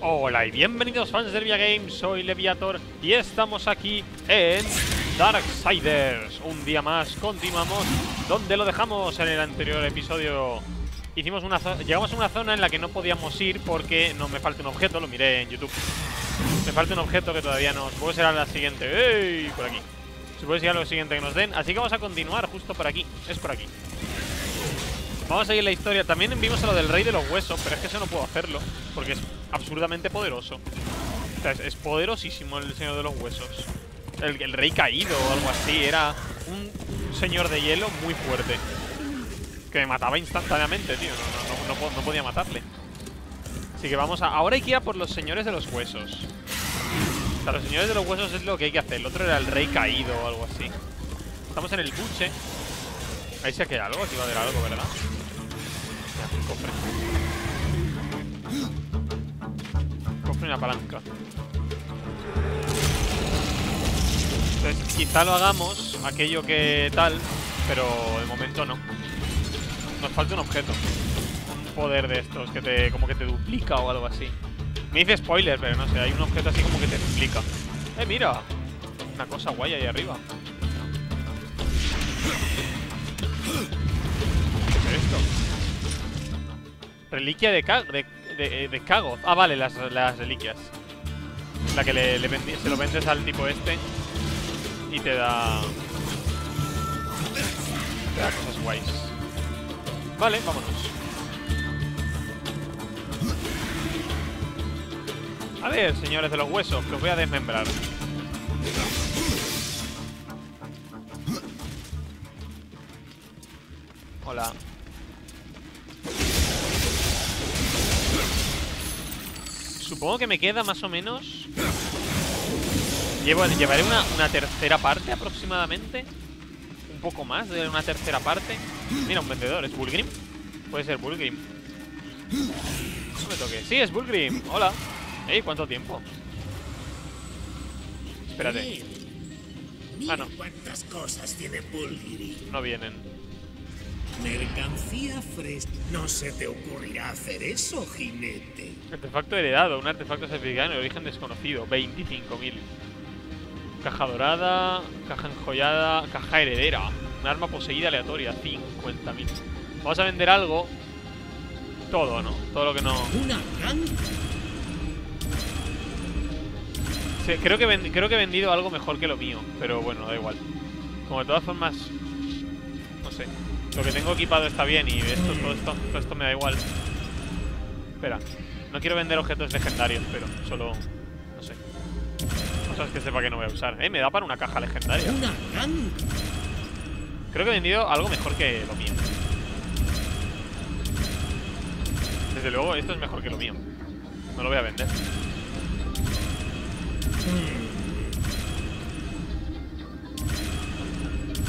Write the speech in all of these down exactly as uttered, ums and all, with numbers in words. Hola y bienvenidos fans de LevillaGames, soy Leviator y estamos aquí en Darksiders. Un día más, continuamos donde lo dejamos en el anterior episodio. Hicimos una Llegamos a una zona en la que no podíamos ir porque no me falta un objeto, lo miré en YouTube. Me falta un objeto que todavía no. Supongo que será la siguiente. ¡Ey! Por aquí. Supongo que será lo siguiente que nos den. Así que vamos a continuar justo por aquí. Es por aquí. Vamos a seguir la historia. También vimos a lo del rey de los huesos, pero es que eso no puedo hacerlo porque es absurdamente poderoso. O sea, es, es poderosísimo el señor de los huesos. El, el rey caído o algo así. Era un señor de hielo muy fuerte que me mataba instantáneamente, tío. No, no, no, no, no podía matarle. Así que vamos a... Ahora hay que ir a por los señores de los huesos. O sea, los señores de los huesos es lo que hay que hacer. El otro era el rey caído o algo así. Estamos en el buche. Ahí se queda algo, aquí va a haber algo, ¿verdad? Un cofre. Un cofre y una palanca. Entonces, quizá lo hagamos, aquello que tal, pero de momento no. Nos falta un objeto. Un poder de estos que te como que te duplica o algo así. Me dice spoiler, pero no sé, hay un objeto así como que te duplica. ¡Eh, mira! Una cosa guay ahí arriba. ¿Qué es esto? Reliquia de, ca de, de, de Cagoth. Ah, vale, las, las reliquias. La que le, le vendi se lo vendes al tipo este y te da... Te da cosas guays. Vale, vámonos. A ver, señores de los huesos, que os voy a desmembrar. Hola. Supongo que me queda más o menos... Llevo, llevaré una, una tercera parte aproximadamente. Un poco más de una tercera parte. Mira, un vendedor. ¿Es Bulgrim? Puede ser Bulgrim. No me toque. Sí, es Bulgrim. Hola. Ey, ¿cuánto tiempo? Espérate. Ah, no. ¿Cuántas cosas tiene Bulgrim? No vienen. Mercancía fresca. No se te ocurrirá hacer eso, jinete. Artefacto heredado. Un artefacto certificado de origen desconocido. veinticinco mil. Caja dorada. Caja enjollada. Caja heredera. Un arma poseída aleatoria. cincuenta mil. Vamos a vender algo. Todo, ¿no? Todo lo que no... Una granja. Sí, creo, que vend... creo que he vendido algo mejor que lo mío. Pero bueno, da igual. Como de todas formas... No sé. Lo que tengo equipado está bien y esto, todo, esto, todo esto me da igual. Espera, no quiero vender objetos legendarios, pero solo... No sé. Cosas que sepa que no voy a usar. Eh, me da para una caja legendaria. Creo que he vendido algo mejor que lo mío. Desde luego, esto es mejor que lo mío. No lo voy a vender.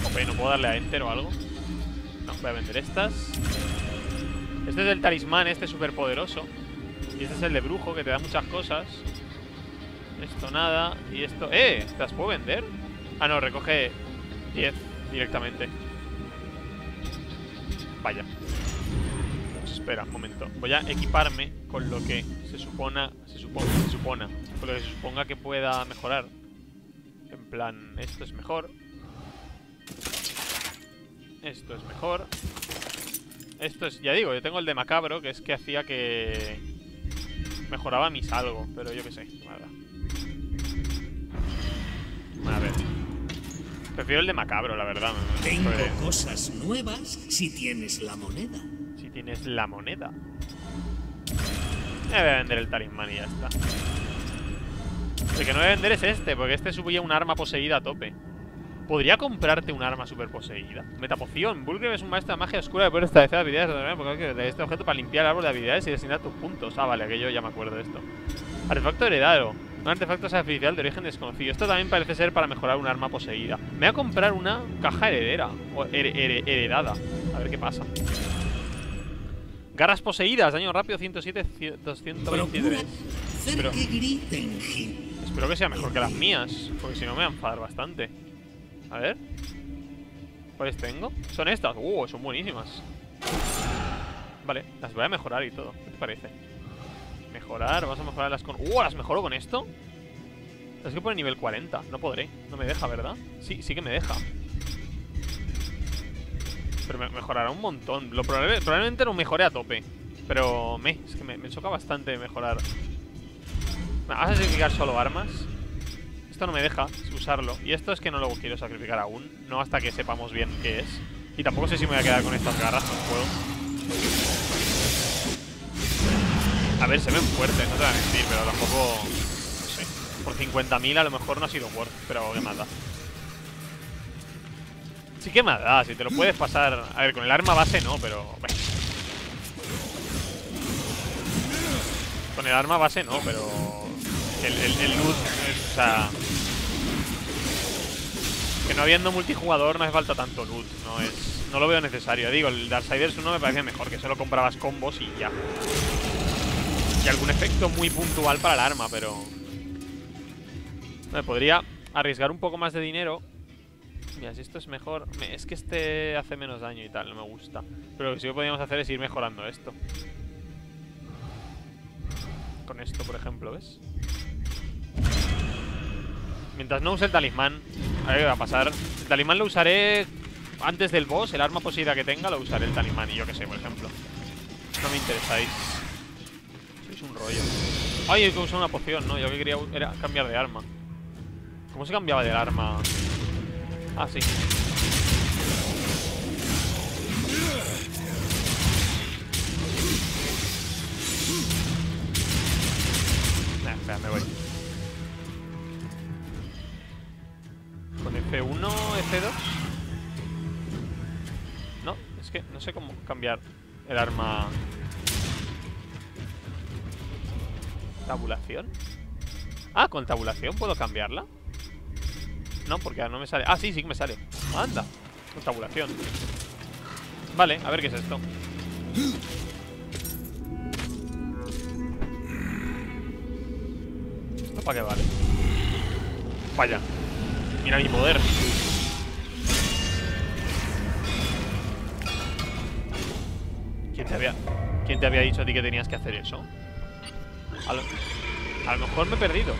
Ok, ¿no puedo darle a enter o algo? Voy a vender estas. Este es el talismán, este súper poderoso. Y este es el de brujo, que te da muchas cosas. Esto nada. Y esto... ¡Eh! ¿Te las puedo vender? Ah, no, recoge diez directamente. Vaya. Pues espera, un momento. Voy a equiparme con lo que se supone... Se supone... Se supone... Con lo que se suponga que pueda mejorar. En plan, esto es mejor. Esto es mejor. Esto es... Ya digo, yo tengo el de macabro, que es que hacía que... Mejoraba mis algo, pero yo qué sé. Nada. A ver. Prefiero el de macabro, la verdad. Tengo Sobre... cosas nuevas si tienes la moneda. Si tienes la moneda. Ya voy a vender el talismán y ya está. El que no voy a vender es este, porque este subía un arma poseída a tope. ¿Podría comprarte un arma super poseída? Metapoción. Bulgrim es un maestro de magia oscura que puede establecer habilidades de este objeto para limpiar el árbol de habilidades y designar tus puntos. Ah, vale, que yo ya me acuerdo de esto. Artefacto heredado. Un artefacto sacrificial de origen desconocido. Esto también parece ser para mejorar un arma poseída. Me voy a comprar una caja heredera. O her her heredada. A ver qué pasa. Garras poseídas. Daño rápido ciento siete, doscientos veintitrés. Pero... Espero que sea mejor que las mías, porque si no me voy a enfadar bastante. A ver. ¿Cuáles tengo? Son estas. Uh, son buenísimas. Vale, las voy a mejorar y todo. ¿Qué te parece? Mejorar, vamos a mejorarlas con... ¡Uh! ¿Las mejoro con esto? Es que pone nivel cuarenta, no podré. No me deja, ¿verdad? Sí, sí que me deja. Pero me mejorará un montón. Lo probable, probablemente lo mejoré a tope. Pero me, es que me, me choca bastante mejorar. ¿Vas a sacrificar solo armas? Esto no me deja usarlo. Y esto es que no lo quiero sacrificar aún. No hasta que sepamos bien qué es. Y tampoco sé si me voy a quedar con estas garras. No puedo. A ver, se ven fuertes, no te voy a mentir. Pero tampoco... Por cincuenta mil a lo mejor no ha sido worth, pero que más da. Sí que más da, si te lo puedes pasar. A ver, con el arma base no, pero... Bueno. Con el arma base no, pero... El, el, el loot, es, o sea... Que no habiendo multijugador no hace falta tanto loot, no es... No lo veo necesario, digo, el Darksiders uno me parece mejor, que solo comprabas combos y ya. Y algún efecto muy puntual para el arma, pero... Me podría arriesgar un poco más de dinero. Mira, si esto es mejor... Me, es que este hace menos daño y tal, no me gusta. Pero lo que sí que podríamos hacer es ir mejorando esto. Con esto, por ejemplo, ¿ves? Mientras no use el talismán... A ver qué va a pasar. El talismán lo usaré antes del boss. El arma poseída que tenga lo usaré el talismán. Y yo qué sé, por ejemplo. No me interesáis. Sois un rollo. Ay, hay que usar una poción, ¿no? Yo que quería era cambiar de arma. ¿Cómo se cambiaba del arma? Ah, sí. Nah, espera, me voy. Con F uno, F dos. No, es que no sé cómo cambiar el arma. ¿Tabulación? Ah, con tabulación puedo cambiarla. No, porque no me sale. Ah, sí, sí que me sale. Anda. Con tabulación. Vale, a ver qué es esto. ¿Esto para qué vale? Vaya. Mira mi poder. ¿Quién te había, ¿quién te había dicho a ti que tenías que hacer eso? A lo, a lo mejor me he perdido.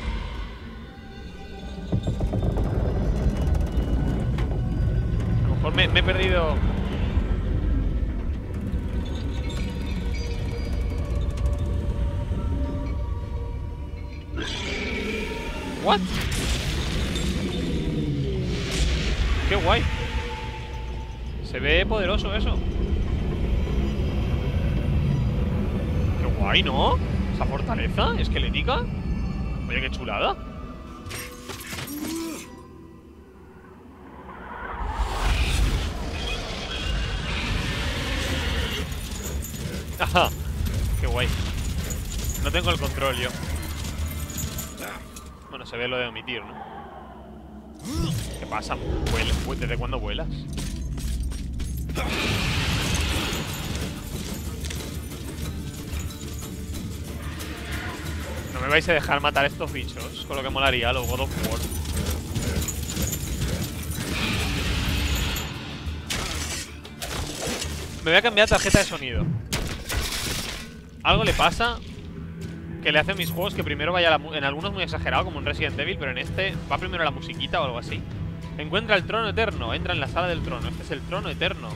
Me, me he perdido. What? Qué guay. Se ve poderoso eso. Qué guay, ¿no? Esa fortaleza esquelética. Oye, qué chulada. Ajá, qué guay. No tengo el control yo. Bueno, se ve lo de omitir, ¿no? ¿Qué pasa? ¿Vuelas? ¿Desde cuándo vuelas? No me vais a dejar matar estos bichos, con lo que molaría los God of War. Me voy a cambiar tarjeta de sonido. Algo le pasa que le hace a mis juegos que primero vaya la... En algunos muy exagerado, como en Resident Evil, pero en este va primero la musiquita o algo así. Encuentra el trono eterno, entra en la sala del trono. Este es el trono eterno.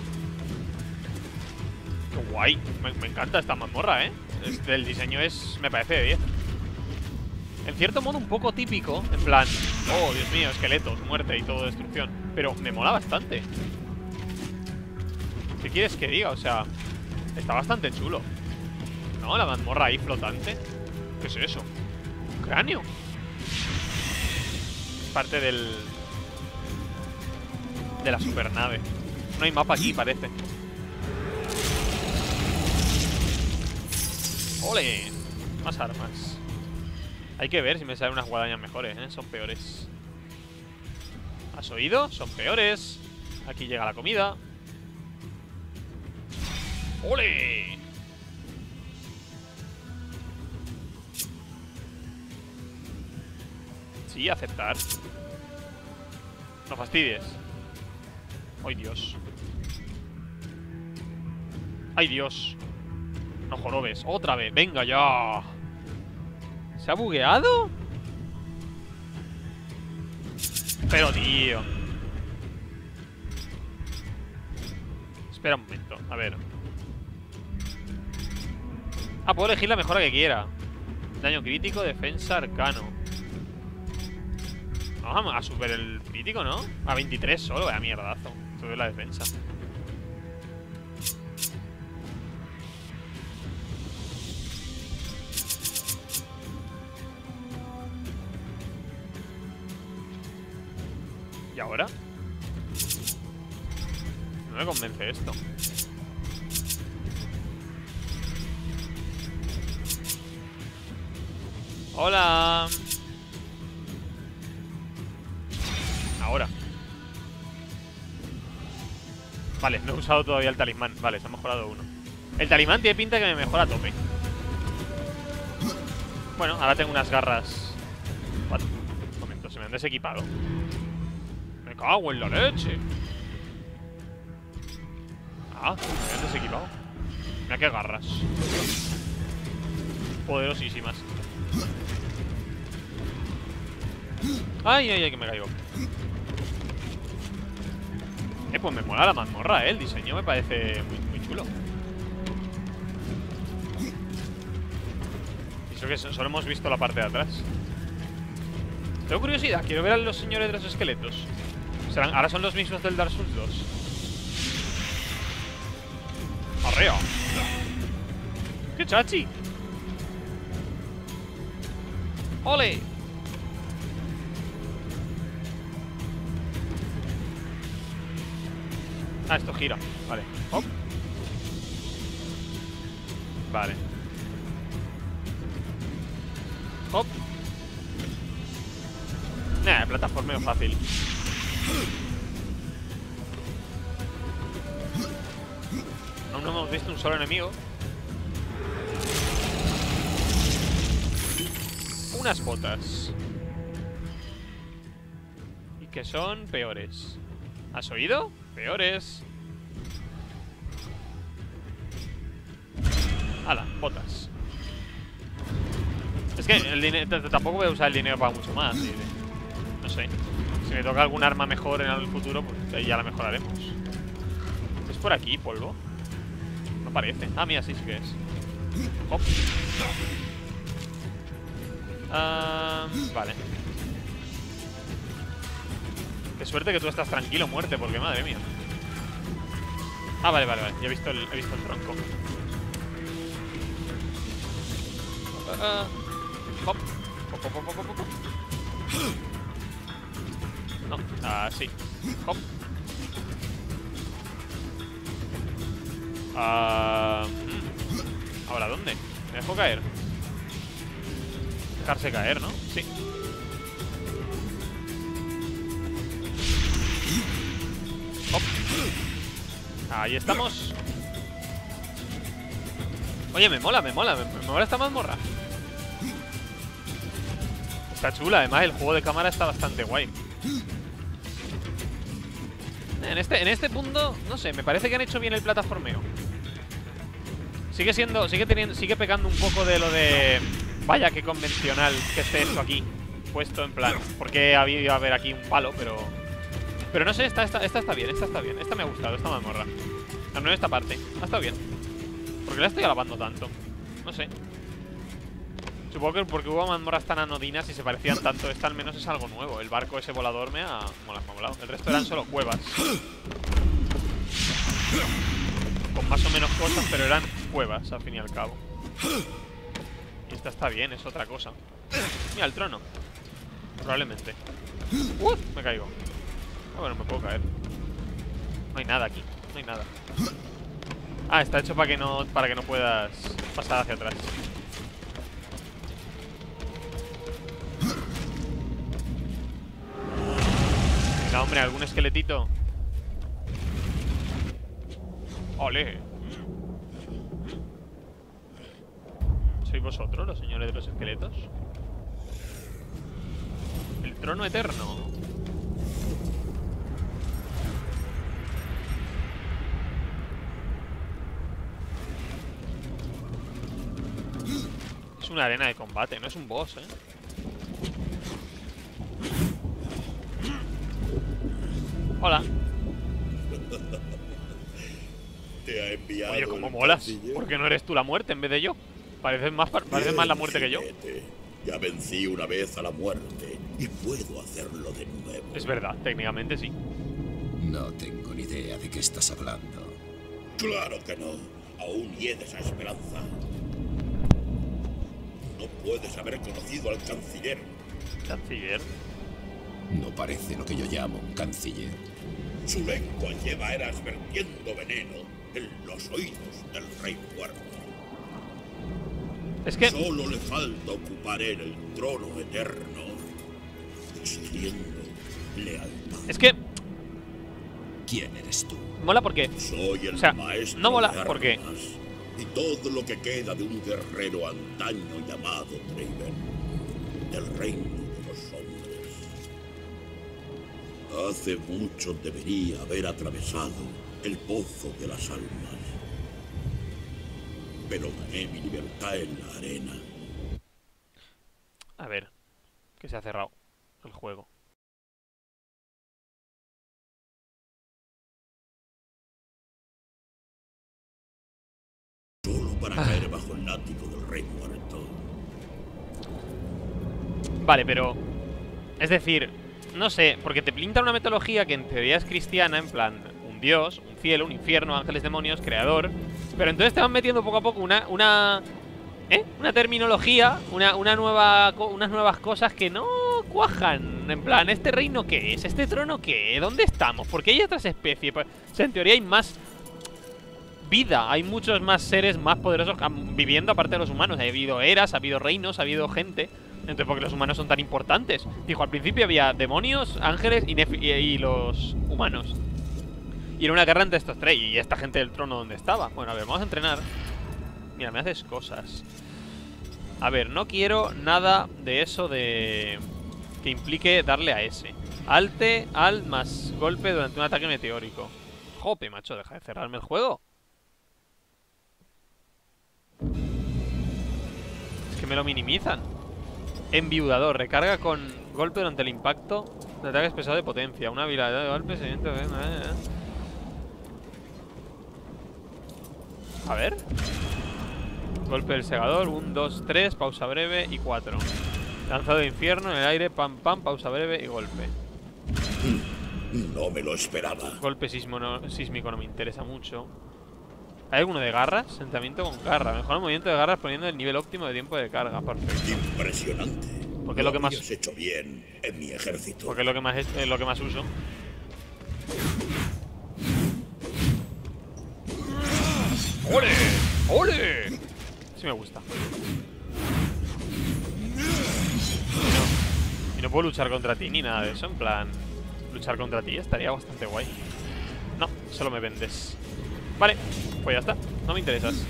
Qué guay, me, me encanta esta mazmorra, ¿eh? Este, el diseño es... me parece de diez. En cierto modo un poco típico, en plan... Oh, Dios mío, esqueletos, muerte y todo destrucción. Pero me mola bastante. ¿Qué quieres que diga? O sea, está bastante chulo. No, la mazmorra ahí flotante. ¿Qué es eso? ¿Un cráneo? Parte del... de la supernave. No hay mapa aquí, parece. ¡Ole! Más armas. Hay que ver si me salen unas guadañas mejores, ¿eh? Son peores. ¿Has oído? Son peores. Aquí llega la comida. ¡Ole! Sí, aceptar. No fastidies. ¡Ay, Dios! ¡Ay, Dios! No jorobes. ¡Otra vez! ¡Venga ya! ¿Se ha bugueado? Pero, tío. Espera un momento, a ver. Ah, puedo elegir la mejora que quiera. Daño crítico, defensa, arcano. Vamos a super el crítico, ¿no? A veintitrés solo, vaya mierdazo. Sube la defensa. ¿Y ahora? No me convence esto. Hola. Ahora. Vale, no he usado todavía el talismán. Vale, se ha mejorado uno. El talismán tiene pinta que me mejora a tope. Bueno, ahora tengo unas garras. Un momento, se me han desequipado. Me cago en la leche. Ah, me han desequipado. Mira qué garras. Poderosísimas. Ay, ay, ay, que me caigo. Eh, pues me mola la mazmorra, eh. El diseño me parece muy, muy chulo. Y eso que solo hemos visto la parte de atrás. Tengo curiosidad, quiero ver a los señores de los esqueletos. ¿Serán, ahora son los mismos del Dark Souls dos? ¡Arriba! ¡Qué chachi! ¡Ole! Ah, esto gira. Vale. Hop. Vale. Hop. Nah, plataformeo fácil. Aún no hemos visto un solo enemigo. Unas botas. Y que son peores. ¿Has oído? Peores. Ala, botas. Es que el dinero, tampoco voy a usar el dinero para mucho más. No sé. Si me toca algún arma mejor en el futuro, pues ahí ya la mejoraremos. ¿Es por aquí, polvo? No parece. Ah, mira, sí, sí que es. Hop. Uh, vale. Qué suerte que tú estás tranquilo, muerte, porque madre mía. Ah, vale, vale, vale. Ya he visto el, he visto el tronco. Uh, uh, hop. Hop, hop, hop, hop, hop. No, así. Uh, hop. Uh, ¿Ahora dónde? ¿Me dejo caer? Dejarse caer, ¿no? Sí. Ahí estamos. Oye, me mola, me mola, me, me mola esta mazmorra. Está chula, además el juego de cámara está bastante guay. En este, en este punto, no sé, me parece que han hecho bien el plataformeo. Sigue siendo, sigue teniendo, sigue pecando un poco de lo de... Vaya, qué convencional que esté esto aquí. Puesto en plan, porque había a haber aquí un palo, pero... Pero no sé, esta, esta, esta está bien, esta está bien. Esta me ha gustado, esta mazmorra. Al menos esta parte, ha estado bien. ¿Por qué la estoy alabando tanto? No sé. Supongo que porque hubo mazmorras tan anodinas y se parecían tanto. Esta al menos es algo nuevo. El barco ese volador me ha molado, me ha molado. El resto eran solo cuevas. Con más o menos cosas, pero eran cuevas, al fin y al cabo. Y esta está bien, es otra cosa. Mira, el trono. Probablemente. ¡Uh! Me caigo. Ah, bueno, me puedo caer. No hay nada aquí, no hay nada. Ah, está hecho para que no, para que no puedas pasar hacia atrás. Venga, hombre, algún esqueletito. ¡Ole! ¿Sois vosotros los señores de los esqueletos? El trono eterno. una arena de combate, no es un boss, ¿eh? Hola. Te ha enviado. Oye, cómo molas. ¿Por qué no eres tú la muerte en vez de yo? Pareces más, pareces más la muerte que yo. Ya vencí una vez a la muerte y puedo hacerlo de nuevo. Es verdad, técnicamente sí. No tengo ni idea de qué estás hablando. Claro que no. Aún hiede esa esperanza. No puedes haber conocido al canciller. ¿Canciller? No parece lo que yo llamo un canciller. Su lengua lleva eras vertiendo veneno en los oídos del rey muerto. Es que... solo le falta ocupar él el trono eterno, exigiendo lealtad. Es que... ¿quién eres tú? Mola porque... soy el o sea, maestro no mola de armas porque... y todo lo que queda de un guerrero antaño llamado Treiber, del reino de los hombres. Hace mucho debería haber atravesado el pozo de las almas. Pero gané mi libertad en la arena. A ver, que se ha cerrado el juego. Solo para ah. caer bajo el látigo del rey muerto. Vale, pero... es decir, no sé, porque te pinta una mitología que en teoría es cristiana, en plan, un dios, un cielo, un infierno, ángeles, demonios, creador... pero entonces te van metiendo poco a poco una una ¿eh? una terminología, una, una nueva unas nuevas cosas que no cuajan. En plan, ¿este reino qué es? ¿Este trono qué? ¿Dónde estamos? Porque hay otras especies. O sea, en teoría hay más vida, hay muchos más seres más poderosos viviendo aparte de los humanos. Ha habido eras, ha habido reinos, ha habido gente. Entonces, ¿por qué los humanos son tan importantes? Dijo, al principio había demonios, ángeles y, y, y los humanos. Y era una guerra entre estos tres. Y esta gente del trono donde estaba. Bueno, a ver, vamos a entrenar. Mira, me haces cosas. A ver, no quiero nada de eso de... que implique darle a ese. Alte, al más golpe durante un ataque meteórico. Jope, macho, deja de cerrarme el juego. Es que me lo minimizan. Enviudador, recarga con golpe durante el impacto de ataques pesados de potencia. Una habilidad de golpe se... a ver. Golpe del segador. uno, dos, tres. Pausa breve y cuatro. Lanzado de infierno en el aire. Pam, pam. Pausa breve y golpe. No me lo esperaba. Golpe sismo no, sísmico no me interesa mucho. ¿Hay alguno de garras? Sentamiento con garra. Mejora el movimiento de garras poniendo el nivel óptimo de tiempo de carga. Perfecto. Impresionante. Porque es lo que más... has hecho bien en mi ejército. Porque es lo que más, es lo que más uso. ¡Ole! ¡Ole! Sí me gusta. Y no, no puedo luchar contra ti ni nada de eso. En plan, luchar contra ti estaría bastante guay. No, solo me vendes. Vale, pues ya está. No me interesas.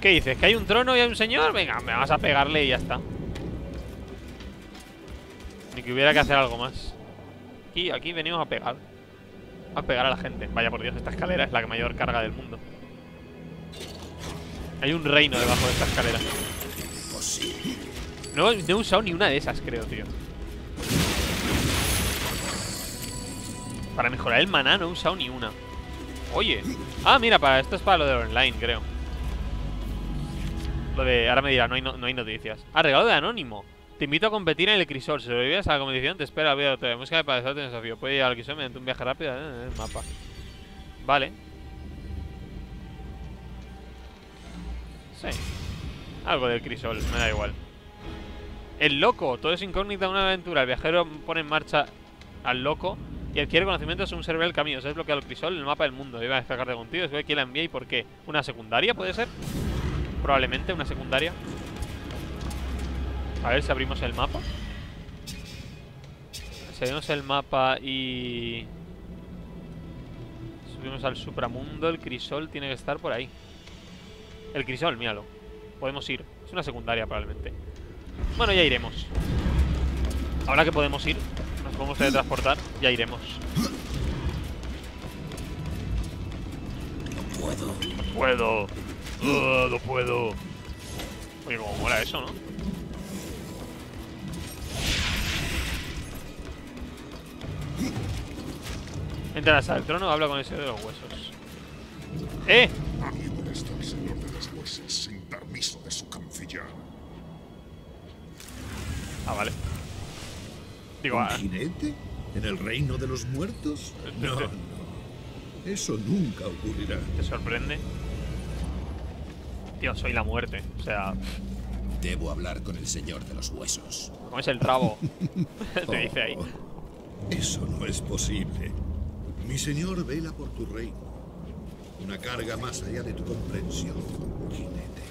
¿Qué dices? ¿Que hay un trono y hay un señor? Venga, me vas a pegarle y ya está. Ni que hubiera que hacer algo más. Y aquí venimos a pegar. A pegar a la gente. Vaya por Dios, esta escalera es la mayor carga del mundo. Hay un reino debajo de esta escalera. No, no he usado ni una de esas, creo, tío. Para mejorar el maná no he usado ni una. Oye. Ah, mira, para esto es para lo de online, creo. Lo de... ahora me dirá, no hay, no, no hay noticias. Ah, regalo de anónimo. Te invito a competir en el Crisol. Si sobrevives a la competición, te espera la otra música de para desafío. desafío. Puedes llegar al Crisol mediante un viaje rápido en el mapa. Vale. Sí. Algo del Crisol, me da igual. El loco. Todo es incógnita una aventura. El viajero pone en marcha al loco y adquiere conocimientos según se revela el camino. Se desbloquea el Crisol en el mapa del mundo. Iba a destacarte contigo. Se ve quién la envía y por qué. ¿Una secundaria puede ser? Probablemente una secundaria. A ver si abrimos el mapa. Si abrimos el mapa y... subimos al supramundo. El crisol tiene que estar por ahí. El crisol, míralo. Podemos ir. Es una secundaria probablemente. Bueno, ya iremos. Ahora que podemos ir, nos podemos teletransportar. Ya iremos. No puedo. No puedo. Uh, no puedo. Oye, como mola eso, ¿no? Entras al trono, habla con el señor de los huesos. ¡Eh! Aquí debe estar el señor de los huesos sin permiso de su canciller. Ah, vale. Digo, ¿un ah, jinete? ¿En el reino de los muertos? No, no. Eso nunca ocurrirá. ¿Te sorprende? Tío, soy la muerte. O sea... Debo hablar con el señor de los huesos. ¿Cómo es el rabo? Te dice ahí. Eso no es posible. Mi señor vela por tu reino. Una carga más allá de tu comprensión, jinete.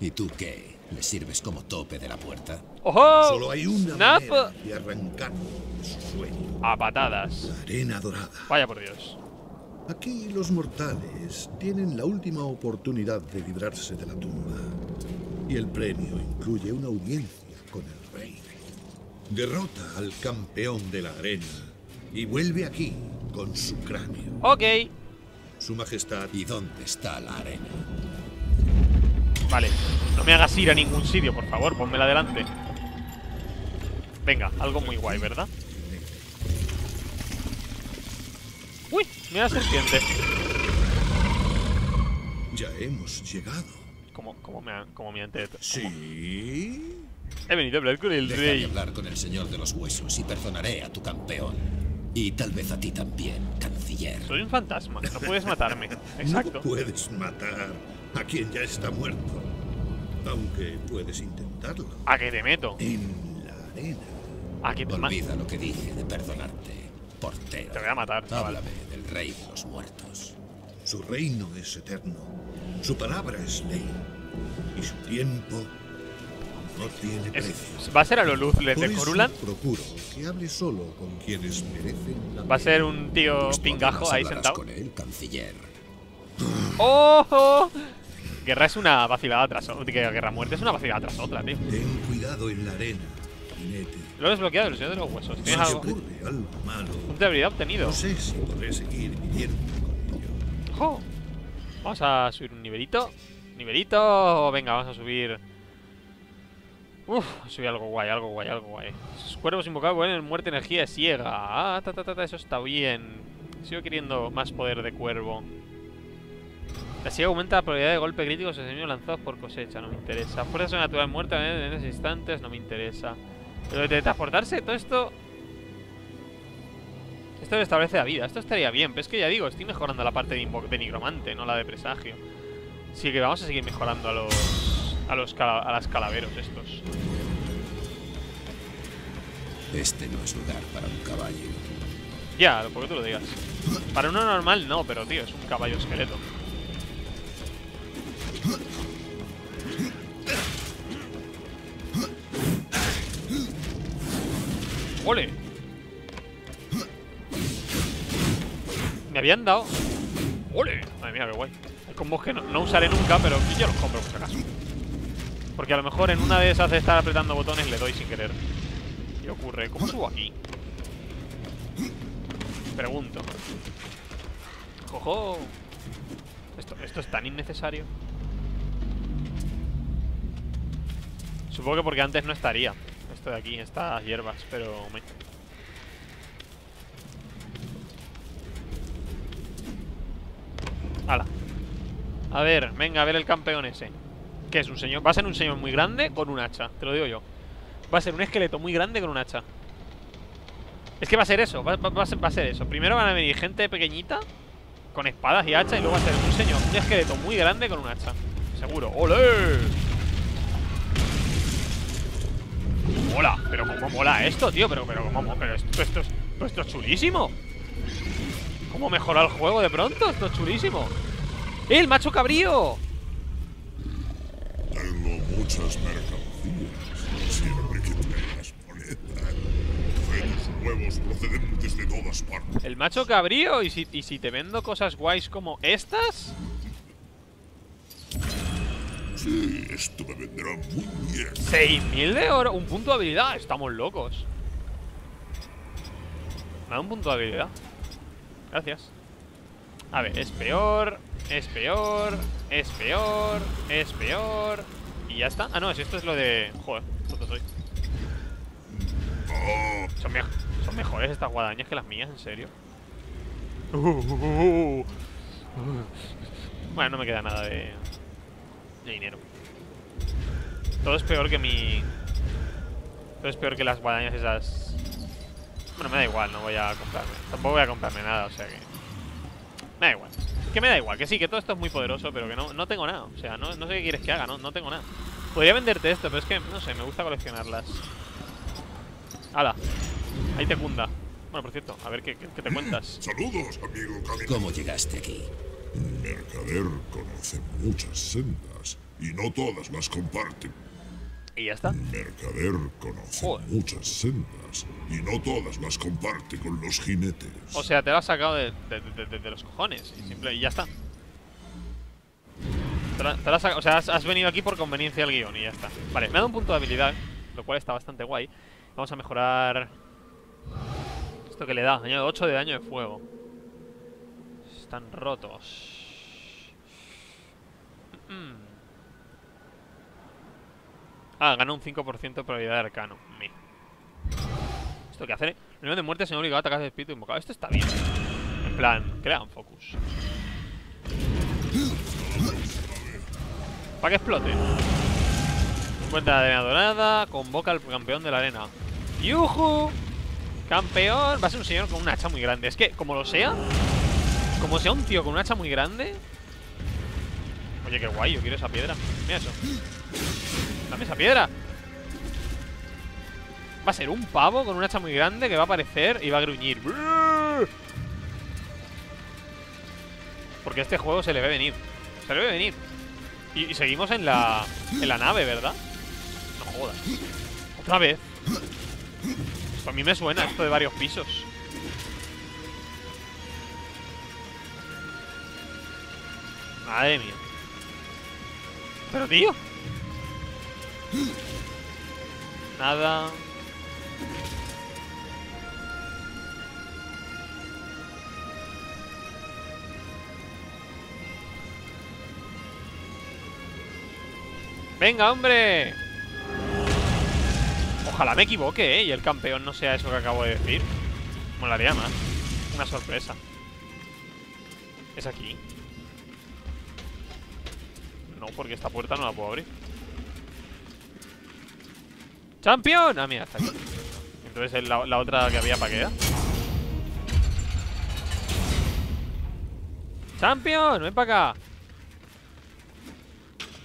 ¿Y tú qué? ¿Le sirves como tope de la puerta? ¡Ojo! Solo hay una manera de arrancarlo de su sueño. A patadas. La arena dorada. Vaya por Dios. Aquí los mortales tienen la última oportunidad de librarse de la tumba. Y el premio incluye una audiencia con el rey. Derrota al campeón de la arena y vuelve aquí con su cráneo. Ok. Su majestad. ¿Y dónde está la arena? Vale. No me hagas ir a ningún sitio, por favor. Pónmela adelante. Venga, algo muy guay, ¿verdad? Uy, mira serpiente. Ya hemos llegado. ¿Cómo, cómo me han, cómo me han te... Sí. He venido a hablar con el Deja rey. De hablar con el señor de los huesos y perdonaré a tu campeón. Y tal vez a ti también, canciller. Soy un fantasma, no puedes matarme. Exacto. No puedes matar a quien ya está muerto. Aunque puedes intentarlo. ¿A que te meto? En la arena. ¿A que te Olvida lo que dije de perdonarte, portero. Te voy a matar. Háblame del rey de los muertos. Su reino es eterno. Su palabra es ley. Y su tiempo no tiene precio. ¿Va a ser a lo Luzles de Corulán? Procuro que hable solo con quienes merecen la ¿Va a ser un tío pingajo ahí sentado? Con el canciller. ¡Ojo! Guerra es una vacilada tras otra. Guerra muerte es una vacilada tras otra, tío. Ten cuidado en la arena, jinete. Lo he desbloqueado, el señor de los huesos. ¿Tienes algo? algo malo. Punto de habilidad obtenido. No sé si podré seguir viviendo con ello. ¡Oh! Vamos a subir un nivelito. Nivelito. Venga, vamos a subir. Uff, subí algo guay, algo guay, algo guay. Sus cuervos invocados vuelven en muerte, energía ciega. Ah, ta, ta, ta, ta, eso está bien. Sigo queriendo más poder de cuervo. Así aumenta la probabilidad de golpe crítico a sus enemigos lanzados por cosecha, no me interesa. Fuerza natural muerta en esos instantes, no me interesa. Pero de transportarse, todo esto... Esto restablece la vida, esto estaría bien, pero es que ya digo, estoy mejorando la parte de, de nigromante, no la de presagio. Así que vamos a seguir mejorando a los... a los cala, a las calaveros estos. Este no es lugar para un caballo. Ya, porque tú lo digas. Para uno normal no, pero tío, es un caballo esqueleto. ¡Ole! Me habían dado. ¡Ole! Madre mía, qué guay. Hay combos que no, no usaré nunca, pero yo los compro por si acaso. Porque a lo mejor en una de esas de estar apretando botones le doy sin querer. ¿Qué ocurre? ¿Cómo subo aquí? Pregunto. ¡Jojo! Esto, esto es tan innecesario. Supongo que porque antes no estaría esto de aquí, estas hierbas, pero... Me... ¡Hala! A ver, venga, a ver el campeón ese. ¿Qué es? ¿Un señor? Va a ser un señor muy grande con un hacha, te lo digo yo. Va a ser un esqueleto muy grande con un hacha. Es que va a ser eso, va, va, va, a, ser, va a ser eso. Primero van a venir gente pequeñita con espadas y hacha y luego va a ser un señor, un esqueleto muy grande con un hacha. Seguro. ¡Ole! Mola, pero cómo mola esto, tío, pero pero cómo, pero esto, esto, esto, esto es chulísimo. ¿Cómo mejora el juego de pronto? Esto es chulísimo. ¡Eh, el macho cabrío! Tengo muchas mercancías, siempre que tengas monedas. Fenos nuevos procedentes de todas partes. El macho cabrío, ¿y si, y si te vendo cosas guays como estas? Sí, esto me vendrá muy bien. seis mil de oro, un punto de habilidad. Estamos locos. Me da un punto de habilidad. Gracias. A ver, es peor, es peor, es peor, es peor, Y ya está. Ah, no, si esto es lo de... Joder, tonto soy. Son, me... Son mejores estas guadañas que las mías, en serio. Uh, uh, uh, uh. Uh. Bueno, no me queda nada de... de dinero. Todo es peor que mi... Todo es peor que las guadañas esas... Bueno, me da igual, no voy a comprarme. Tampoco voy a comprarme nada, o sea que... Me da igual. Que me da igual, que sí, que todo esto es muy poderoso, pero que no, no tengo nada. O sea, no, no sé qué quieres que haga, no, no tengo nada. Podría venderte esto, pero es que, no sé, me gusta coleccionarlas. ¡Hala! Ahí te cunda. Bueno, por cierto, a ver qué, qué, qué te cuentas. Saludos, amigo caminante. ¿Cómo llegaste aquí? Un mercader conoce muchas sendas y no todas las comparte. Y ya está. Un mercader conoce Joder. muchas sendas y no todas las comparte con los jinetes. O sea, te lo has sacado de, de, de, de, de los cojones y, simple, y ya está. Te lo, te lo has sacado, o sea, has, has venido aquí por conveniencia del guión y ya está. Vale, me ha dado un punto de habilidad, lo cual está bastante guay. Vamos a mejorar... Esto que le da, añade ocho de daño de fuego. Están rotos. Mm. Ah, gana un cinco por ciento de probabilidad de arcano. Mí. Esto que hace... El nivel de muerte se me obliga a atacar de espíritu invocado. Esto está bien. En plan, crea un focus. Para que explote. Cuenta de arena dorada. Convoca al campeón de la arena. ¡Yuju! Campeón. Va a ser un señor con una hacha muy grande. Es que, como lo sea... Como sea un tío con una hacha muy grande. Oye, qué guay, yo quiero esa piedra. Mira eso. Dame esa piedra. Va a ser un pavo con una hacha muy grande que va a aparecer y va a gruñir. Porque este juego se le ve venir. Se le ve venir. Y, y seguimos en la, en la nave, ¿verdad? No jodas. Otra vez. Esto a mí me suena esto de varios pisos. Madre mía. Pero tío. Nada. Venga, hombre. Ojalá me equivoque, ¿eh? Y el campeón no sea eso que acabo de decir. Molaría más. Una sorpresa. ¿Es aquí? No, porque esta puerta no la puedo abrir. ¡Champion! Ah, mira, está aquí. Entonces es la, la otra que había para quedar. ¡Champion! ¡Ven para acá!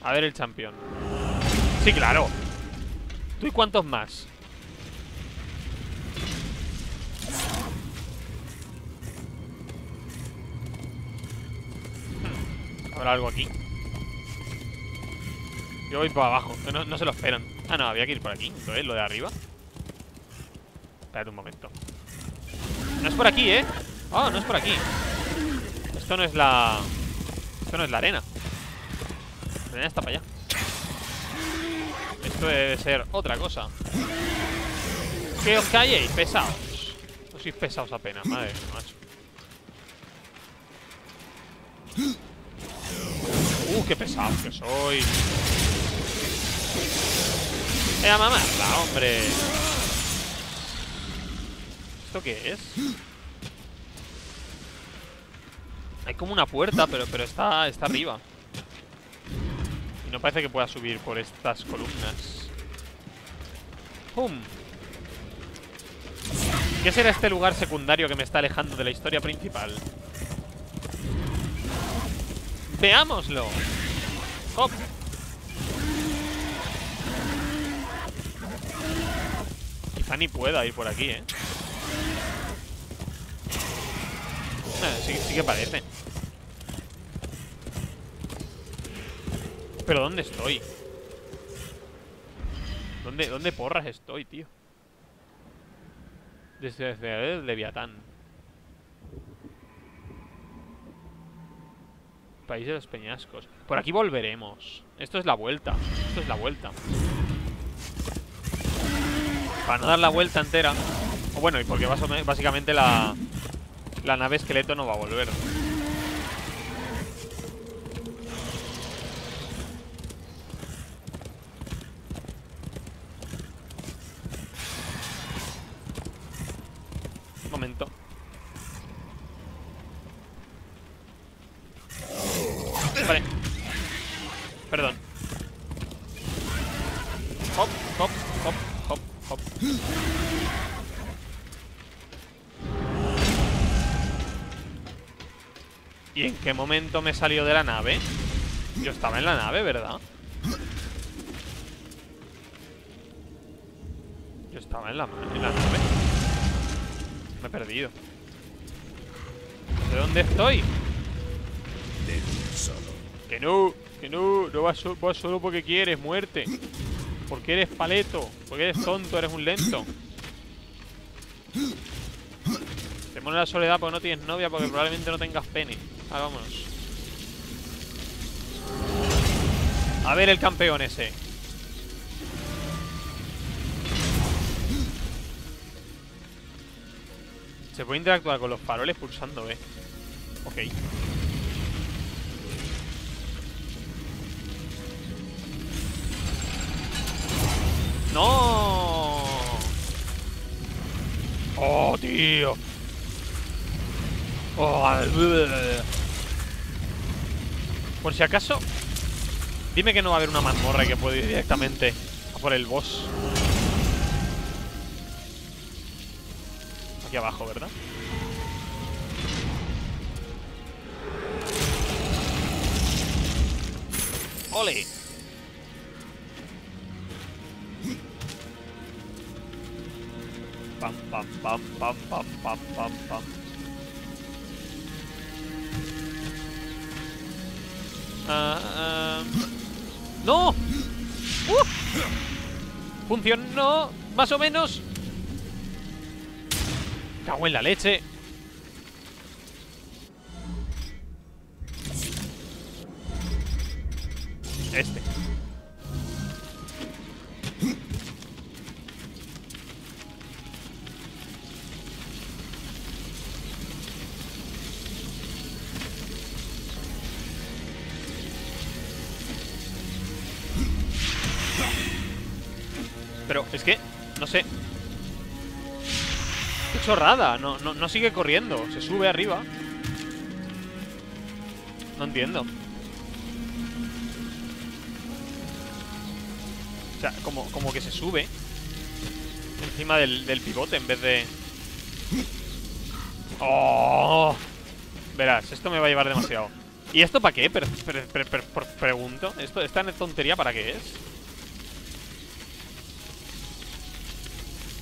A ver el champion. ¡Sí, claro! ¿Tú y cuántos más? ¿Habrá algo aquí? Yo voy para abajo, no, no se lo esperan. Ah, no, había que ir por aquí, ¿lo es? ¿Lo de arriba? Espérate un momento. No es por aquí, ¿eh? Oh, no es por aquí. Esto no es la... Esto no es la arena. La arena está para allá. Esto debe ser otra cosa. Que os calléis, pesados. No sois pesados apenas, madre mía, macho. Uh, qué pesado que soy. ¡Eh, a mamarla, hombre! ¿Esto qué es? Hay como una puerta, pero, pero está, está arriba. Y no parece que pueda subir por estas columnas. ¡Pum! ¿Qué será este lugar secundario que me está alejando de la historia principal? ¡Veámoslo! ¡Hop! Ni pueda ir por aquí, eh. eh sí, sí que parece. Pero ¿dónde estoy? ¿Dónde, dónde porras estoy, tío? Desde, desde el Leviatán. País de los Peñascos. Por aquí volveremos. Esto es la vuelta. Esto es la vuelta. Para no dar la vuelta entera. O bueno, y porque básicamente la, la nave esqueleto no va a volver. comentó. Vale. Perdón. Hop, hop, hop, hop, hop. ¿Y en qué momento me salió de la nave? Yo estaba en la nave, ¿verdad? Yo estaba en la, en la nave. Me he perdido. ¿De dónde estoy? Que no, que no, no vas, vas solo porque quieres, muerte. Porque eres paleto, porque eres tonto, eres un lento. Te mola la soledad porque no tienes novia, porque probablemente no tengas pene. Ah, vámonos. A ver el campeón ese. Se puede interactuar con los faroles pulsando B. Ok. ¡No! ¡Oh, tío! Oh, por si acaso, dime que no va a haber una mazmorra que pueda ir directamente a por el boss. Aquí abajo, ¿verdad? ¡Ole! Pam, pam, pam, pam, pam, pam, pam, pam. Uh, um. ¡No! Uh. Funcionó, más o menos. Cago en la leche. Este. Pero es que, no sé. Qué chorrada, no, no, no sigue corriendo. Se sube arriba. No entiendo. O sea, como, como que se sube encima del, del pivote en vez de... ¡Oh! Verás, esto me va a llevar demasiado. ¿Y esto para qué? Per, per, per, per, per, pregunto. ¿Esto, esta tontería para qué es?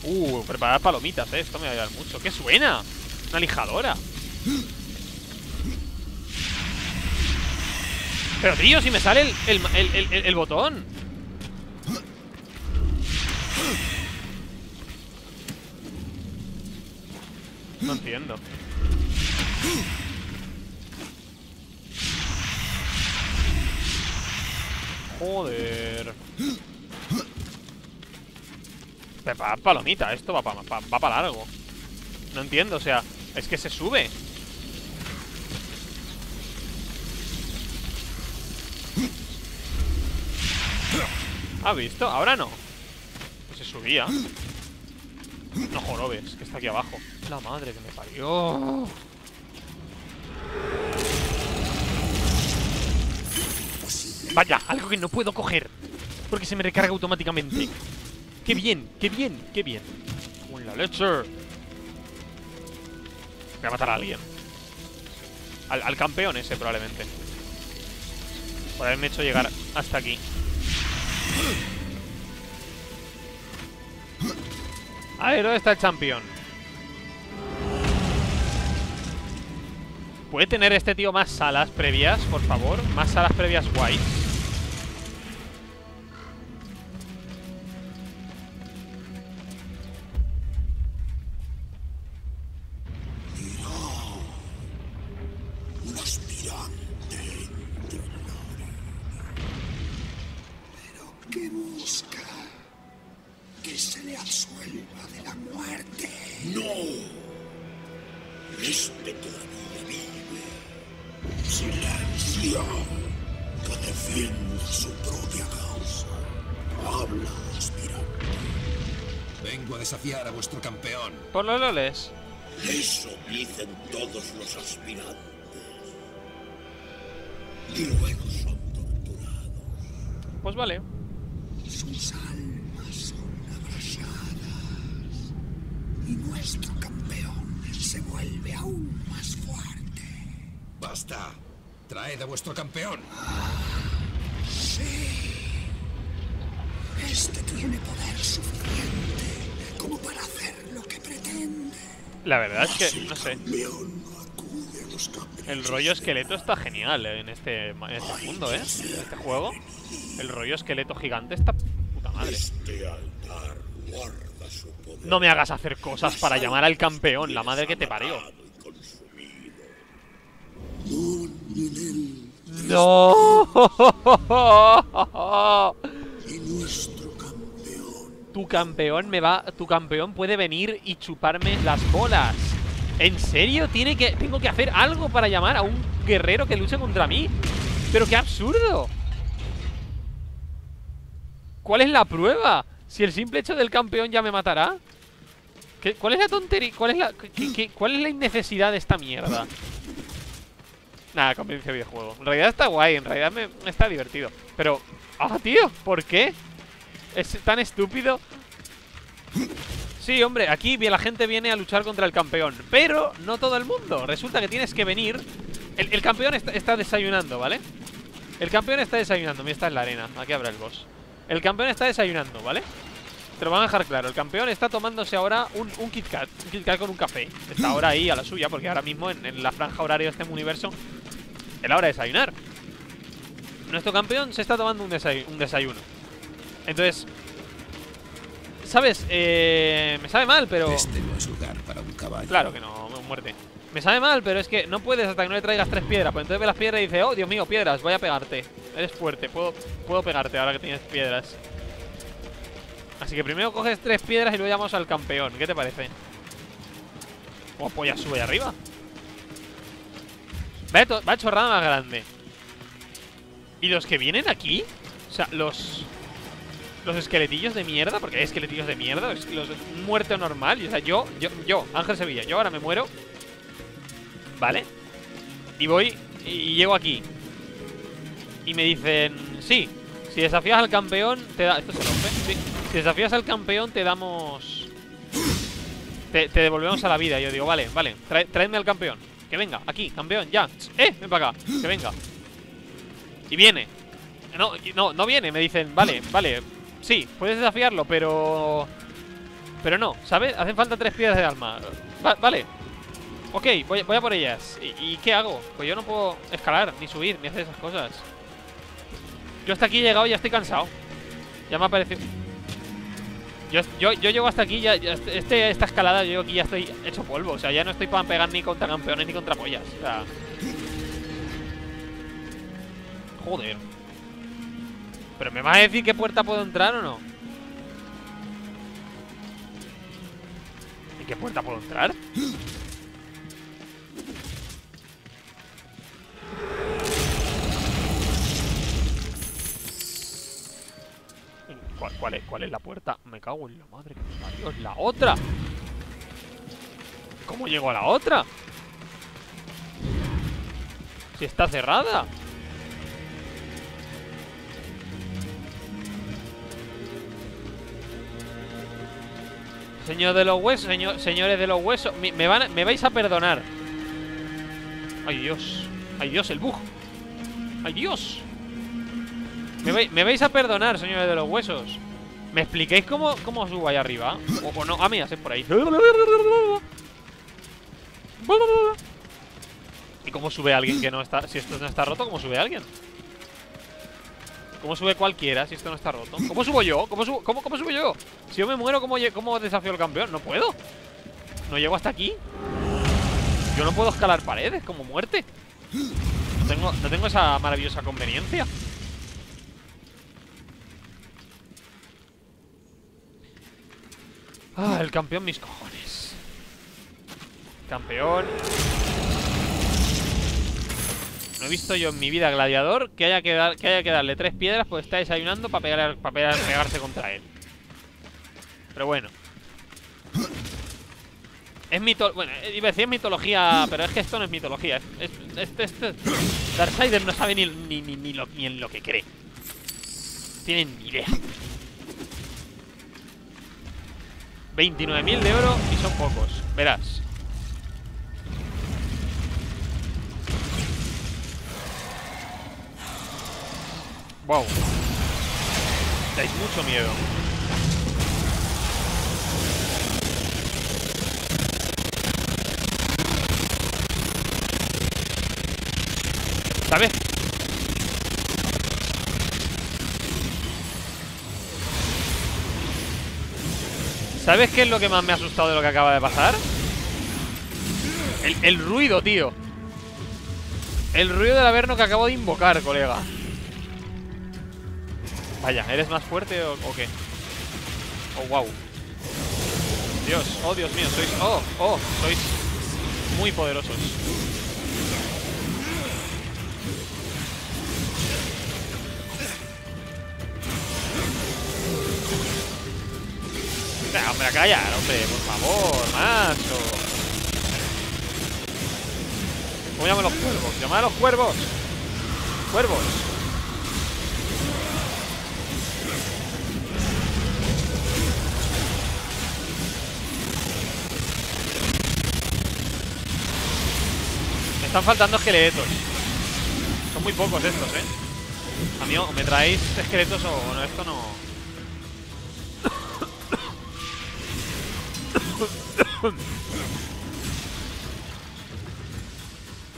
Uh, preparar palomitas, eh. Esto me va a ayudar mucho. ¿Qué suena? Una lijadora. Pero tío, si me sale el, el, el, el, el botón. No entiendo. Joder. Pa, palomita, esto va para pa, pa, pa largo. No entiendo, o sea, es que se sube. ¿Has visto? Ahora no. Pues se subía. No jorobes, que está aquí abajo. La madre que me parió. Vaya, algo que no puedo coger, porque se me recarga automáticamente. ¡Qué bien! ¡Qué bien! ¡Qué bien! ¡Con la leche! Voy a matar a alguien. Al, al campeón ese, probablemente. Por haberme hecho llegar hasta aquí. A ver, ¿dónde está el campeón? ¿Puede tener este tío más salas previas, por favor? Más salas previas guays. Por los loles. Eso dicen todos los aspirantes. Y luego son torturados. Pues vale. Sus almas son abrasadas. Y nuestro campeón se vuelve aún más fuerte. Basta. Traed a vuestro campeón. Ah, sí. Este tiene poder suficiente como para hacer lo que pretende. La verdad es que, no sé. El rollo esqueleto está genial en este, en este mundo, ¿eh? En este juego. El rollo esqueleto gigante está puta madre. No me hagas hacer cosas para llamar al campeón, la madre que te parió. No. Tu campeón me va... Tu campeón puede venir y chuparme las bolas. ¿En serio? ¿Tiene que... Tengo que hacer algo para llamar a un guerrero que luche contra mí? ¡Pero qué absurdo! ¿Cuál es la prueba? Si el simple hecho del campeón ya me matará. ¿Qué... ¿Cuál es la tontería? ¿Cuál es la... ¿Qué, qué... ¿Cuál es la innecesidad de esta mierda? Nada, convivencia de videojuego. En realidad está guay, en realidad me... está divertido. Pero... ¡Ah, oh, tío! ¿Por qué? ¿Es tan estúpido? Sí, hombre, aquí la gente viene a luchar contra el campeón. Pero no todo el mundo. Resulta que tienes que venir. El, el campeón está, está desayunando, ¿vale? El campeón está desayunando. Mira, esta es la arena. Aquí habrá el boss. El campeón está desayunando, ¿vale? Te lo van a dejar claro. El campeón está tomándose ahora un, un Kit Kat. Un Kit Kat con un café. Está ahora ahí a la suya. Porque ahora mismo en, en la franja horaria de este universo es la hora de desayunar. Nuestro campeón se está tomando un, desay un desayuno. Entonces, ¿sabes? Eh, me sabe mal, pero... Este no es lugar para un caballo. Claro que no, muerte. Me sabe mal, pero es que no puedes hasta que no le traigas tres piedras. Pues entonces ve las piedras y dices, oh, Dios mío, piedras, voy a pegarte. Eres fuerte, puedo, puedo pegarte ahora que tienes piedras. Así que primero coges tres piedras y luego llamamos al campeón. ¿Qué te parece? Oh, pues ya sube arriba. Va, va chorrada más grande. ¿Y los que vienen aquí? O sea, los... Los esqueletillos de mierda, porque hay esqueletillos de mierda, es muerte normal. O sea, yo, yo, yo, Ángel Sevilla, yo ahora me muero, ¿vale? Y voy y llego aquí. Y me dicen, sí, si desafías al campeón, te da... Esto se rompe, sí. Si desafías al campeón, te damos... Te, te devolvemos a la vida. Y yo digo, vale, vale, trae, traedme al campeón. Que venga, aquí, campeón, ya. Eh, ven para acá, que venga. Y viene. No, no, no viene, me dicen, vale, vale. Sí, puedes desafiarlo, pero... Pero no, ¿sabes? Hacen falta tres piedras de alma. Va, vale. Ok, voy, voy a por ellas. ¿Y, ¿Y qué hago? Pues yo no puedo escalar, ni subir, ni hacer esas cosas. Yo hasta aquí he llegado y ya estoy cansado. Ya me ha parecido... Yo, yo, yo llego hasta aquí, ya, ya este, esta escalada yo aquí ya estoy hecho polvo. O sea, ya no estoy para pegar ni contra campeones ni contra pollas. O sea... Joder. ¿Pero me vas a decir qué puerta puedo entrar o no? ¿En qué puerta puedo entrar? ¿Cuál, cuál, es, ¿Cuál es la puerta? Me cago en la madre que me parió. ¡Es la otra! ¿Cómo llego a la otra? Si está cerrada. Señor de los huesos, señor, señores de los huesos, me, me, van a, me vais a perdonar. Ay Dios, ay Dios, el bug. Ay Dios. Me, vai, me vais a perdonar, señores de los huesos. ¿Me expliquéis cómo, cómo subo ahí arriba? O, o no, ah, mira, es por ahí. ¿Y cómo sube alguien que no está? Si esto no está roto, ¿cómo sube alguien? ¿Cómo sube cualquiera si esto no está roto? ¿Cómo subo yo? ¿Cómo subo, cómo, cómo subo yo? Si yo me muero, ¿cómo, ¿cómo desafío al campeón? No puedo. No llego hasta aquí. Yo no puedo escalar paredes como muerte. No tengo, no tengo esa maravillosa conveniencia. Ah, el campeón, mis cojones. Campeón. No he visto yo en mi vida gladiador que haya que, dar, que, haya que darle tres piedras porque está desayunando para pegar, pa pegar, pegarse contra él. Pero bueno. Es mito... Bueno, iba a decir mitología, pero es que esto no es mitología. Es, es, es, es... Darksiders no sabe ni, ni, ni, ni, lo, ni en lo que cree. Tienen ni idea. veintinueve mil de oro y son pocos. Verás. Wow. Dais mucho miedo. ¿Sabes? ¿Sabes qué es lo que más me ha asustado de lo que acaba de pasar? El, el ruido, tío. El ruido del averno que acabo de invocar, colega. Vaya, ¿eres más fuerte o, o qué? Oh, wow. Dios, oh, Dios mío, sois... Oh, oh, sois muy poderosos. Nah, hombre, a callar, hombre, por favor, macho. ¿Cómo llaman los cuervos? ¡Llamad a los cuervos! ¡Cuervos! Me están faltando esqueletos. Son muy pocos estos, eh. Amigo, ¿me traéis esqueletos o no? Esto no...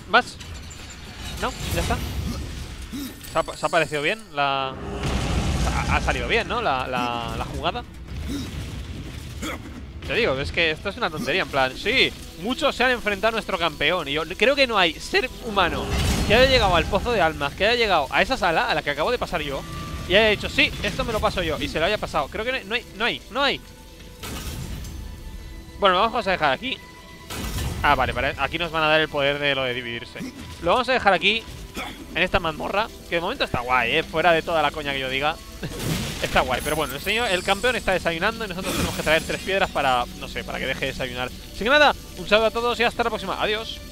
¿Más? No, ya está. ¿Se ha, se ha parecido bien la... Ha, ha salido bien, ¿no? La, la, la jugada. Te digo, es que esto es una tontería. En plan, sí, muchos se han enfrentado a nuestro campeón. Y yo creo que no hay ser humano que haya llegado al pozo de almas, que haya llegado a esa sala a la que acabo de pasar yo, y haya dicho, sí, esto me lo paso yo, y se lo haya pasado. Creo que no hay, no hay, no hay. Bueno, lo vamos a dejar aquí. Ah, vale, vale, aquí nos van a dar el poder de lo de dividirse. Lo vamos a dejar aquí, en esta mazmorra, que de momento está guay, eh, fuera de toda la coña que yo diga. Está guay, pero bueno, el señor, el campeón está desayunando y nosotros tenemos que traer tres piedras para, no sé, para que deje de desayunar. Así que nada, un saludo a todos y hasta la próxima, adiós.